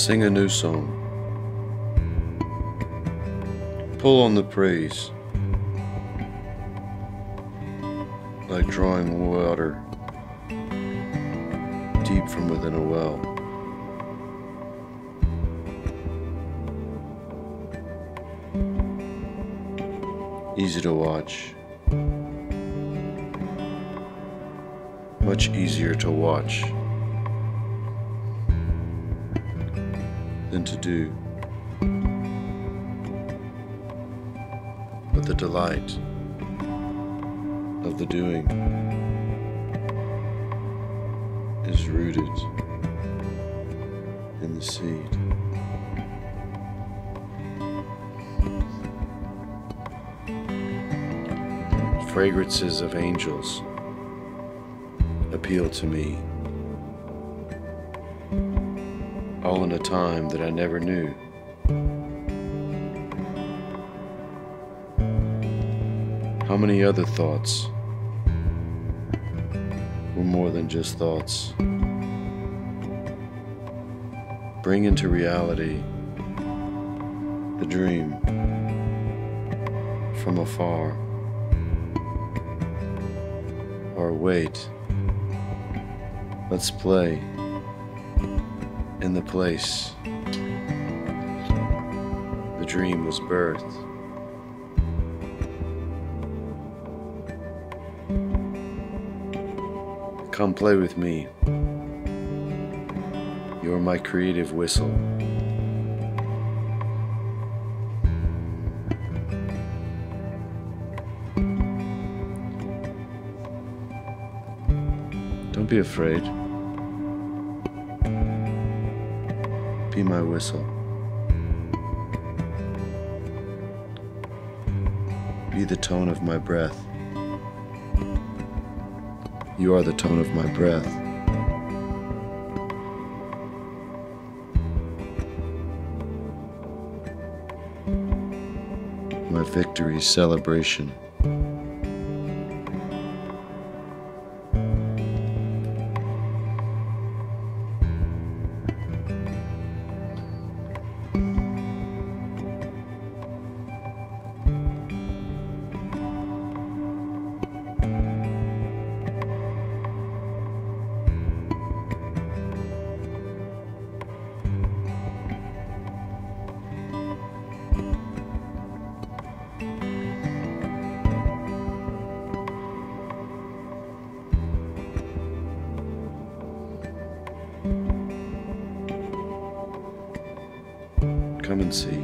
sing a new song. Pull on the praise, like drawing water deep from within a well. Easy to watch, much easier to watch than to do, but the delight of the doing is rooted in the seed. Fragrances of angels appeal to me, all in a time that I never knew. How many other thoughts were more than just thoughts? Bring into reality the dream from afar, or wait, let's play in the place the dream was birthed. Come play with me. You're my creative whistle. Don't be afraid. Be my whistle. Be the tone of my breath. You are the tone of my breath. My victory's celebration. Come and see.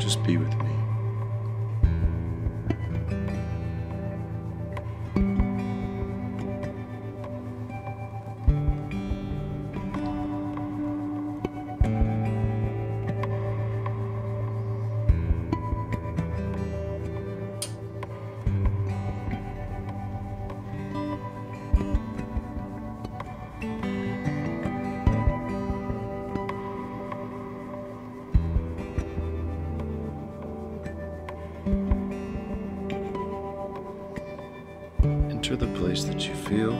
Just be with me. Enter the place that you feel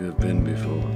you have been before.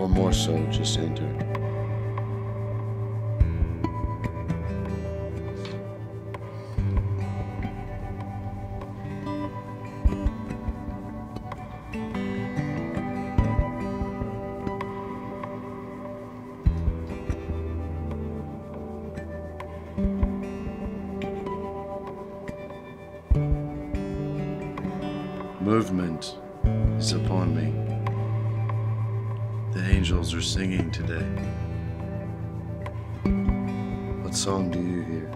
Or more so, just enter. Movement is upon me. The angels are singing today. What song do you hear?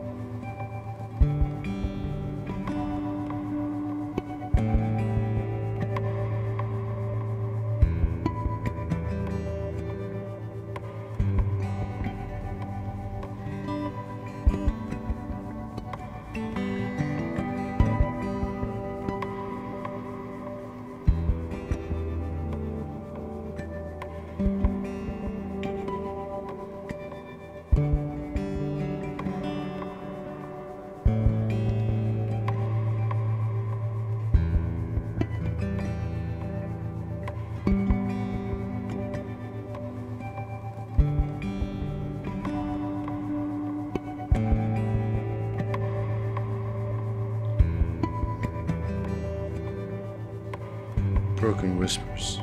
broken whispers,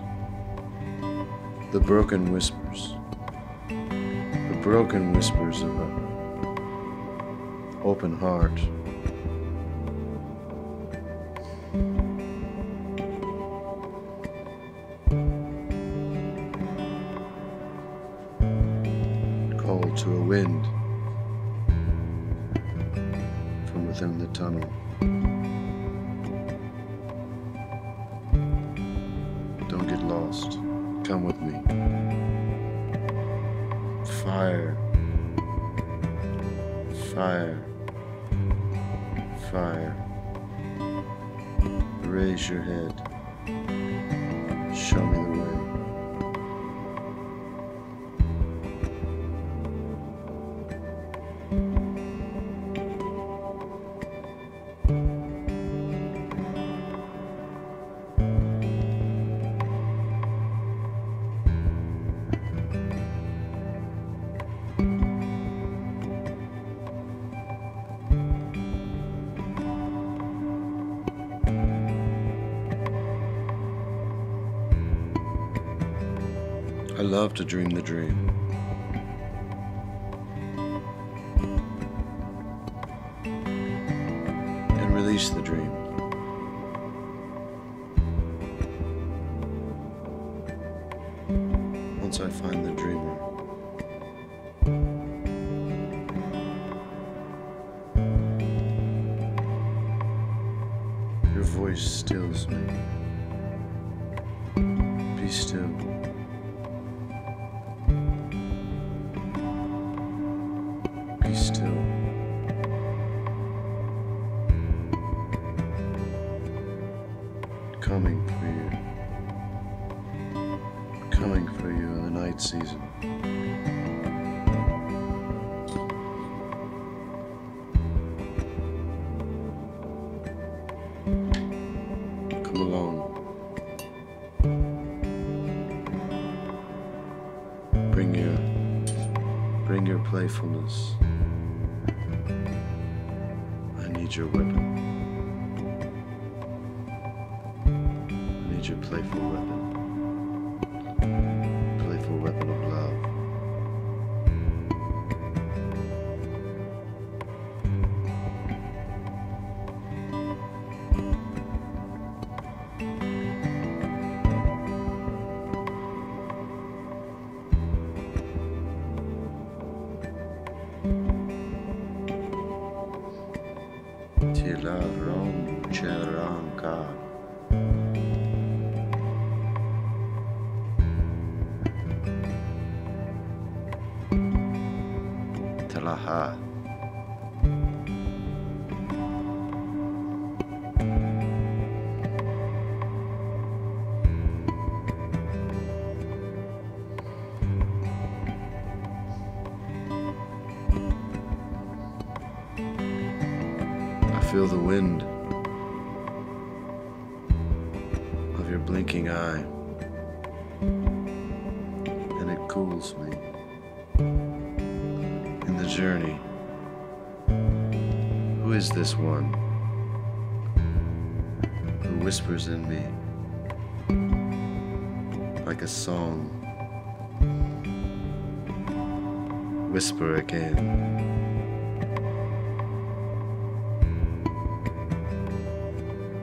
the broken whispers, the broken whispers of an open heart. Call to a wind from within the tunnel. Don't get lost. Come with me. Fire. Fire. Fire. Raise your head. Show me the way. I love to dream the dream. And release the dream. Once I find the dreamer, your voice stills me. Be still. Be still. Coming for you. Coming for you in the night season. Come along. Bring your playfulness. I need your weapon. I need your playful weapon. Playful weapon of Tila Rom Cheranka. Talaha. Feel the wind of your blinking eye, and it cools me in the journey. Who is this one who whispers in me like a song? Whisper again.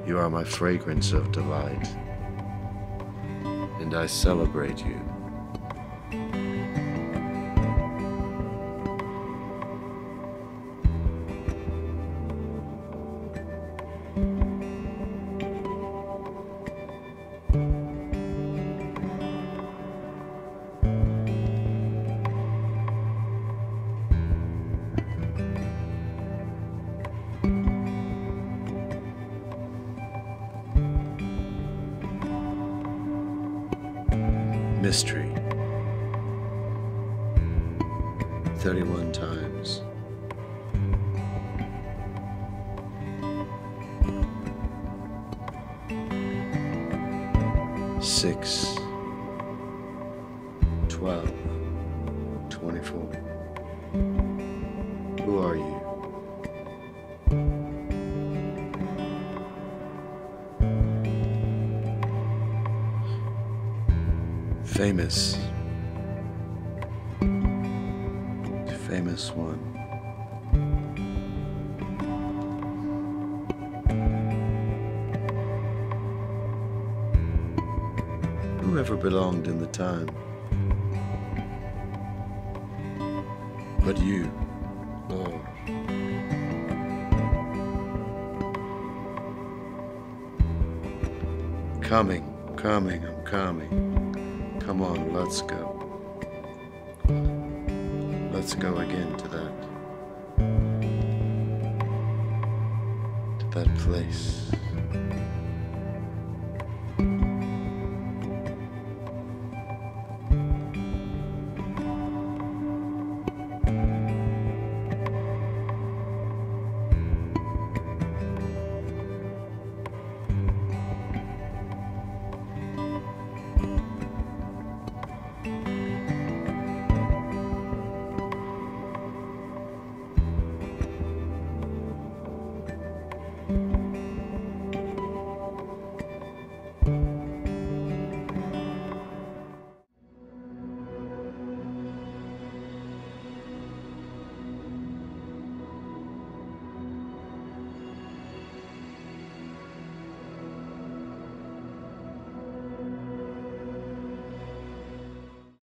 You are my fragrance of delight, and I celebrate you. Mystery. 31 times. Six. 12. 24. Who are you? famous, famous one. Whoever belonged in the time, but you, Lord. I'm coming. Come on, let's go. Let's go again to that place.